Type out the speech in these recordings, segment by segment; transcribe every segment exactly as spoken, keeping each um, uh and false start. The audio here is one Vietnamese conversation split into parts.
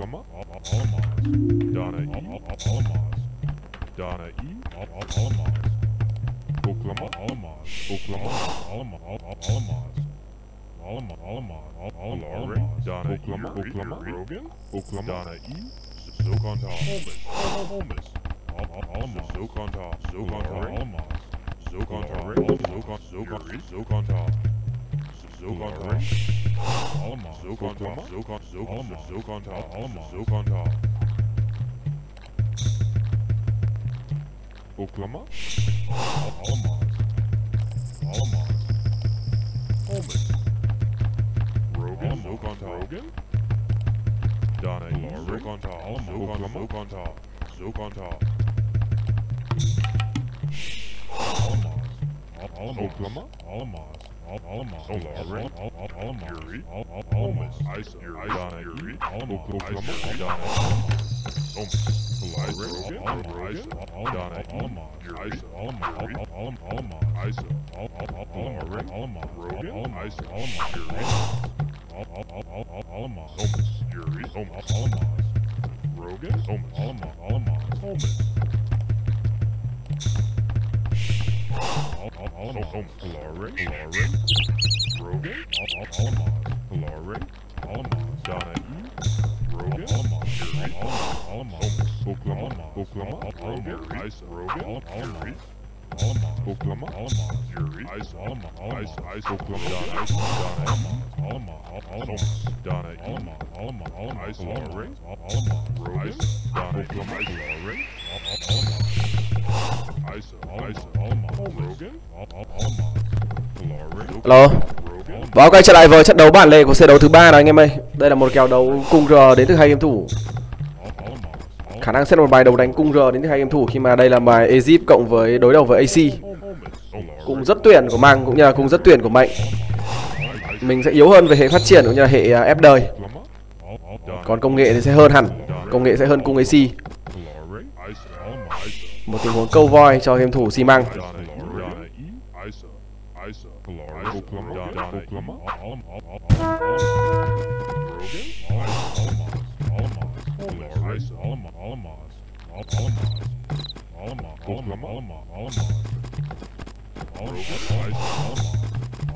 Oklahoma, Alamos, Donna E, Alamos, Donna E, Alamos, Oklahoma, Alamos, Oklahoma, Alamos, Alamos, Alamos, Alamos, Alamos, Donna Oklahoma, Oklahoma, Rogan, Oklahoma, Donna E, Zocanta, Holmes, Holmes, Alamos, Zocanta, Zocanta, Alamos, Zocanta, Zocanta, Zocanta, Zocanta. Zocanta, Alma, Zocanta, Zocanta, Zocanta, Zocanta, Alma, Zocanta, Oklahoma, Alma, Alma, Holmes, Rogan, Zocanta, Rogan, Donna, Zocanta, Alma, Zocanta, Zocanta, Alma, Alma, Oklahoma, Alma. Alamos, Alamos, Alamos, Alamos, Ice, Donna, Oklahoma, Donna, Alamos, Donna, Alamos, Ice, Alamos, Alamos, Ice, Alamos, Alamos, Rogan, Ice, Alamos, Alamos, Rogan, Alamos, Alamos, Alamos, Lauren, Lauren, Rogan, Alamos, Lauren, Alamos, Donna E, Rogan, Alamos, Alamos, Oklahoma, Oklahoma, Rogan, Ice, Rogan, Alamos, Alamos, Oklahoma, Alamos, Ice, Alamos, Ice, Ice, Oklahoma, Ice, Donna, Alamos, Alamos, Donna, Alamos, Alamos, Ice, Lauren, Alamos, Rogan, Donna, Oklahoma, Lauren, Alamos. Hello, báo quay trở lại với trận đấu bản lề của set đấu thứ ba này anh em ơi. Đây là một kèo đấu cung R đến từ hai game thủ. Khả năng set một bài đầu đánh cung R đến từ hai game thủ khi mà đây là bài Egypt cộng với đối đầu với a xê. Cung rất tuyển của Măng cũng như là cung rất tuyển của Mệnh. Mình sẽ yếu hơn về hệ phát triển cũng như là hệ ép đời. Còn công nghệ thì sẽ hơn hẳn, công nghệ sẽ hơn cung a xê. Một tình huống câu voi cho game thủ Xi Măng. I don't know. Alamos, Alamos, Alamos, Alamos,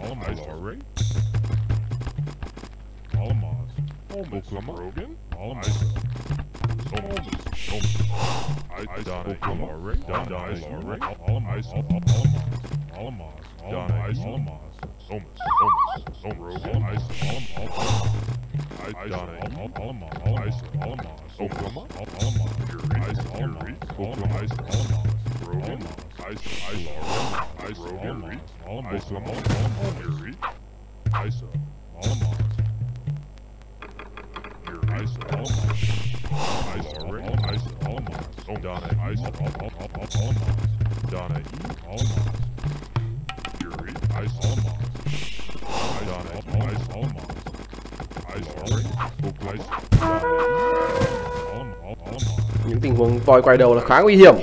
Alamos, Alamos, Almost, almost, almost, almost, almost, Oh, Donna, Ice, Alamos, Donna, Alamos, Fury, Ice, Alamos, Donna, Ice, Alamos, Ice, Alamos, Alamos. Những tình huống voi quay đầu là khá nguy hiểm.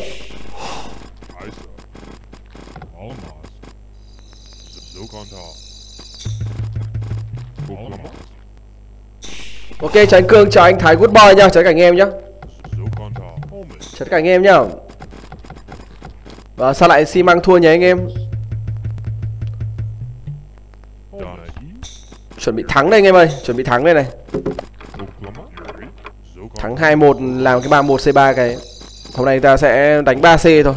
Ok, chào anh Cương, chào anh Thái Goodboy nha, chào các anh em nhá. Chào các anh em nhá. Và sao lại Xi Măng thua nhỉ anh em? Chuẩn bị thắng đây anh em ơi, chuẩn bị thắng đây này. Thắng hai một làm cái ba một xê ba cái. Hôm nay ta sẽ đánh ba xê thôi.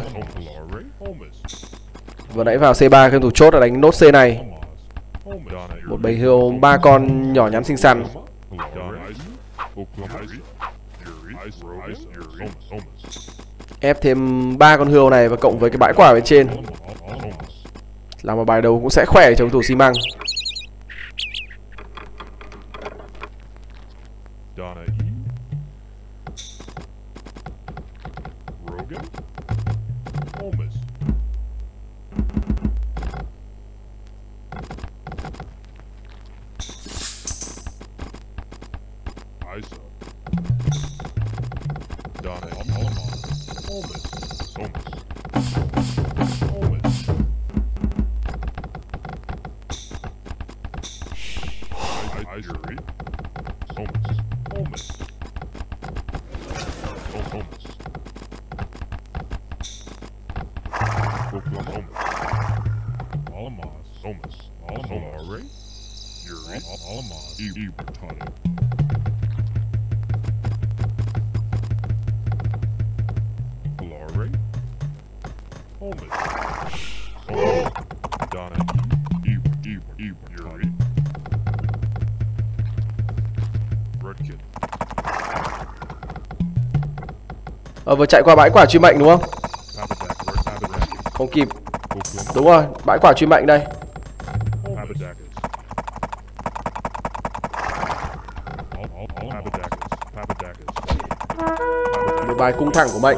Vừa nãy vào xê ba game thủ chốt là đánh nốt C này. Một bầy hươu ba con nhỏ nhắn xinh xắn. Ép thêm ba con hươu này và cộng với cái bãi quả bên trên là một bài đấu cũng sẽ khỏe cho thủ Xi Măng. Somas, Almare, Yuri, Alamaz, Ibertani. Lare, Holmes, Ola, Dana, Iber, Iber, Yuri, Redkin. Ờ, vừa chạy qua bãi quả truy mệnh đúng không? Không kịp. Đúng rồi, bãi quả truy mệnh đây. Một bài cung thẳng của mệnh.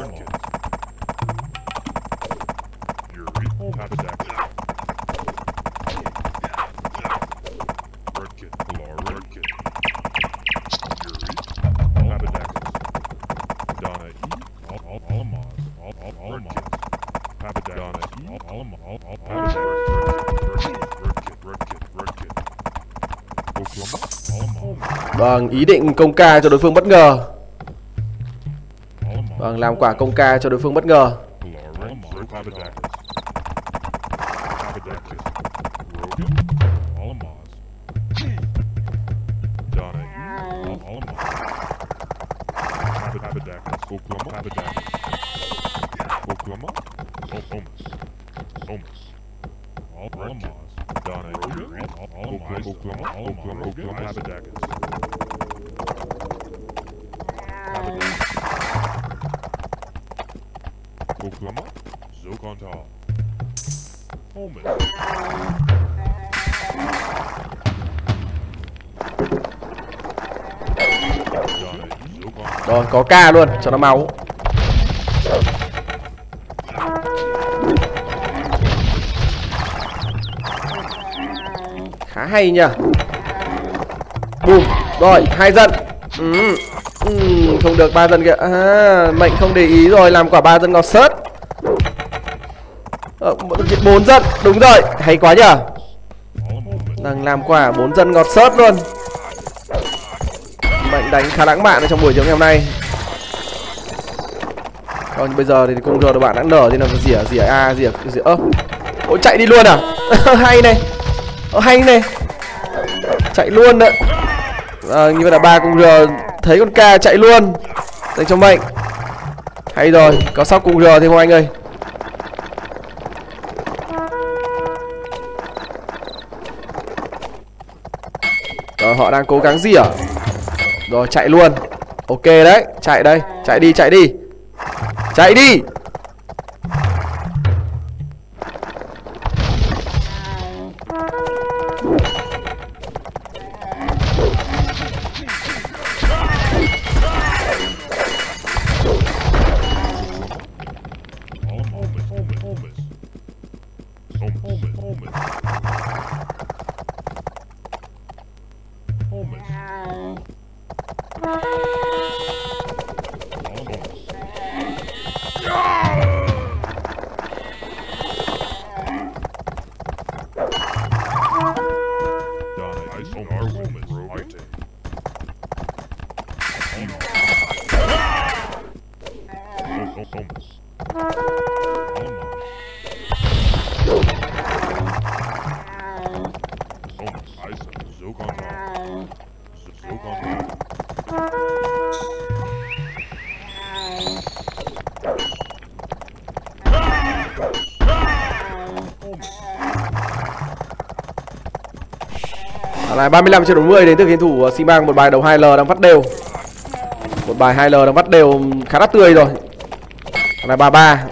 Vâng, ý định công ca cho đối phương bất ngờ. Vâng, làm quả công ca cho đối phương bất ngờ. Rồi, có ca luôn, cho nó máu. Khá hay nhỉ. Bùm, rồi, hai dân. ừ. Ừ, Không được, ba dân kìa. à, Mệnh không để ý rồi, làm quả ba dân ngọt sớt. Ờ, bốn dân, đúng rồi, hay quá nhỉ. Đang làm quả bốn dân ngọt sớt luôn. Mệnh đánh khá lãng mạn trong buổi chiều ngày hôm nay. Còn bây giờ thì công giờ đội bạn đã nở thì là rỉa rỉa a rỉa rỉa ơ. Ôi chạy đi luôn à? Hay này. Ơ, hay này. Chạy luôn đấy. À, như vậy là ba cung R thấy con ca chạy luôn. Dành cho Mệnh. Hay rồi, có sóc cung R thì không anh ơi. Rồi họ đang cố gắng rỉa. Rồi chạy luôn. Ok đấy, chạy đây, chạy đi, chạy đi. Chạy đi. Là ba mươi lăm trên bốn mươi đến từ game thủ Xi Măng. Một bài đầu hai L đang vắt đều. Một bài hai L đang vắt đều khá đắt tươi rồi. Là ba ba.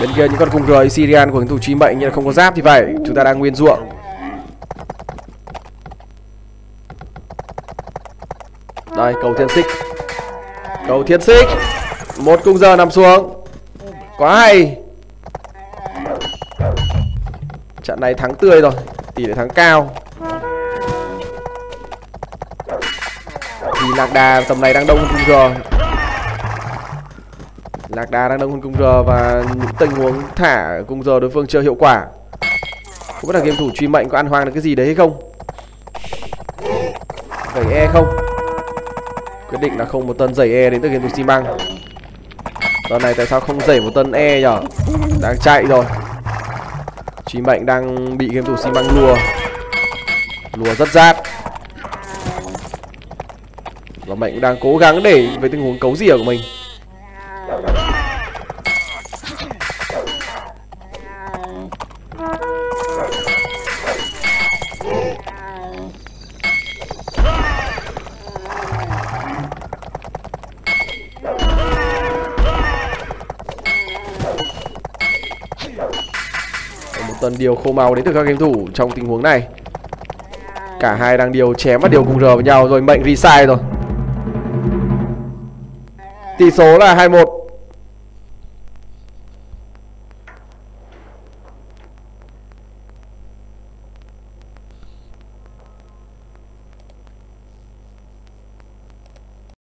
Bên kia những con cung rời Syrian của game thủ Truy Mệnh như là không có giáp thì phải. Chúng ta đang nguyên ruộng. Đây, cầu thiên xích. Cầu thiên xích. Một cung giờ nằm xuống. Quá hay. Trận này thắng tươi rồi. Tỷ lệ thắng cao. Lạc Đà tầm này đang đông hơn cung R. Lạc Đà đang đông hơn cung R và những tình huống thả cung R đối phương chưa hiệu quả. Không biết là game thủ Truy Mệnh có ăn hoang được cái gì đấy hay không. Giày E không. Quyết định là không một tân giày E đến từ game thủ Xi Măng. Đoạn này tại sao không giày một tân E nhở. Đang chạy rồi. Truy Mệnh đang bị game thủ Xi Măng lùa lùa rất rát. Và Mệnh đang cố gắng để với tình huống cấu rỉa của mình. Tần điều khô máu đến từ các game thủ trong tình huống này. Cả hai đang điều chém và điều cùng R với nhau rồi. Mệnh reset rồi. Tỷ số là hai một.